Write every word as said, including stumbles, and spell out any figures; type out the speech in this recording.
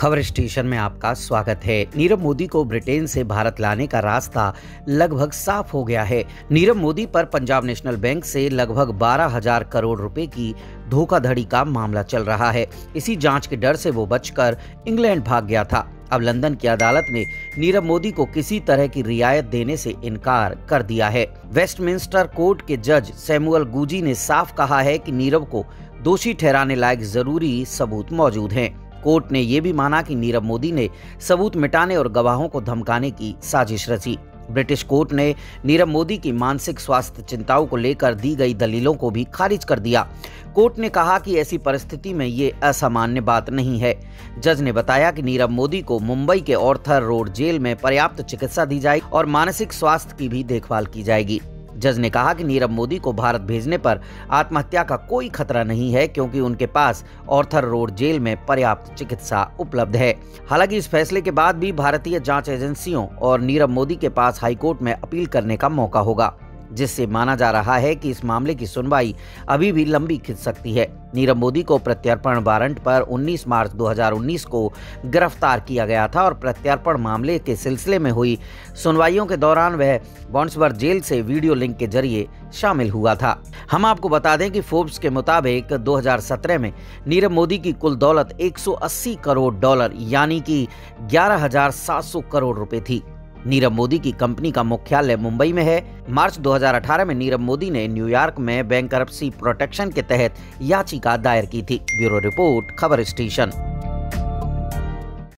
खबर स्टेशन में आपका स्वागत है। नीरव मोदी को ब्रिटेन से भारत लाने का रास्ता लगभग साफ हो गया है। नीरव मोदी पर पंजाब नेशनल बैंक से लगभग बारह हजार करोड़ रुपए की धोखाधड़ी का मामला चल रहा है। इसी जांच के डर से वो बचकर इंग्लैंड भाग गया था। अब लंदन की अदालत ने नीरव मोदी को किसी तरह की रियायत देने से इनकार कर दिया है। वेस्टमिंस्टर कोर्ट के जज सेमुअल गुजी ने साफ कहा है कि नीरव को दोषी ठहराने लायक जरूरी सबूत मौजूद हैं। कोर्ट ने यह भी माना कि नीरव मोदी ने सबूत मिटाने और गवाहों को धमकाने की साजिश रची। ब्रिटिश कोर्ट ने नीरव मोदी की मानसिक स्वास्थ्य चिंताओं को लेकर दी गई दलीलों को भी खारिज कर दिया। कोर्ट ने कहा कि ऐसी परिस्थिति में ये असामान्य बात नहीं है। जज ने बताया कि नीरव मोदी को मुंबई के ऑर्थर रोड जेल में पर्याप्त चिकित्सा दी जाएगी और मानसिक स्वास्थ्य की भी देखभाल की जाएगी। जज ने कहा कि नीरव मोदी को भारत भेजने पर आत्महत्या का कोई खतरा नहीं है, क्योंकि उनके पास ऑर्थर रोड जेल में पर्याप्त चिकित्सा उपलब्ध है। हालांकि इस फैसले के बाद भी भारतीय जांच एजेंसियों और नीरव मोदी के पास हाईकोर्ट में अपील करने का मौका होगा, जिससे माना जा रहा है कि इस मामले की सुनवाई अभी भी लंबी खिंच सकती है। नीरव मोदी को प्रत्यर्पण वारंट पर उन्नीस मार्च दो हजार उन्नीस को गिरफ्तार किया गया था और प्रत्यर्पण मामले के सिलसिले में हुई सुनवाइयों के दौरान वह बॉन्सवर जेल से वीडियो लिंक के जरिए शामिल हुआ था। हम आपको बता दें कि फोर्ब्स के मुताबिक दो हजार सत्रह में नीरव मोदी की कुल दौलत एक सौ अस्सी करोड़ डॉलर यानी कि ग्यारह हजार सात सौ करोड़ रुपए थी। नीरव मोदी की कंपनी का मुख्यालय मुंबई में है। मार्च दो हजार अठारह में नीरव मोदी ने न्यूयॉर्क में बैंकरप्सी प्रोटेक्शन के तहत याचिका दायर की थी। ब्यूरो रिपोर्ट, खबर स्टेशन।